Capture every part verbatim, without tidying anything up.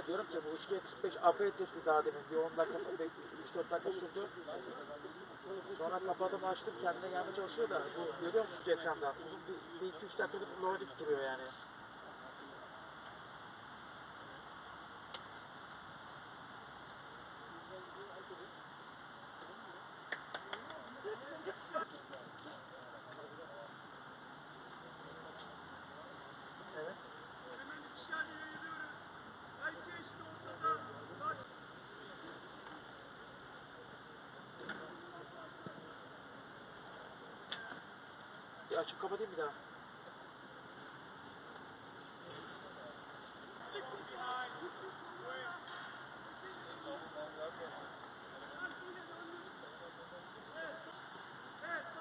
mesela diyorum ki bu üç G kırk beş update etti daha demin. Bir on dakika, üç dört dakika sürdü. Sonra kapadım, açtım, kendine gelmeye çalışıyor da bu, görüyor musunuz ekrandan? Uzun bir, bir iki üç dakikalık loading duruyor yani. Açıp kapatayım bir daha. Evet,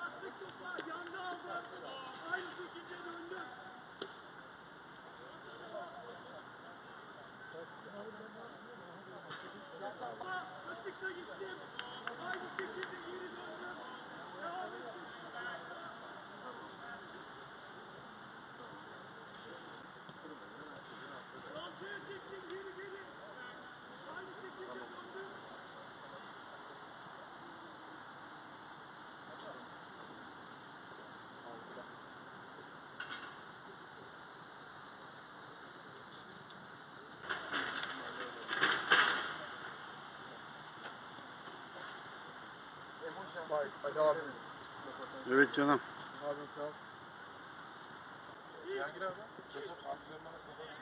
bastık topa, yandı aldı. Aynı şekilde döndü. Topa basıkta gittim. Aynı şekilde geri döndüm. Devam ettim. Evet canım. Abi,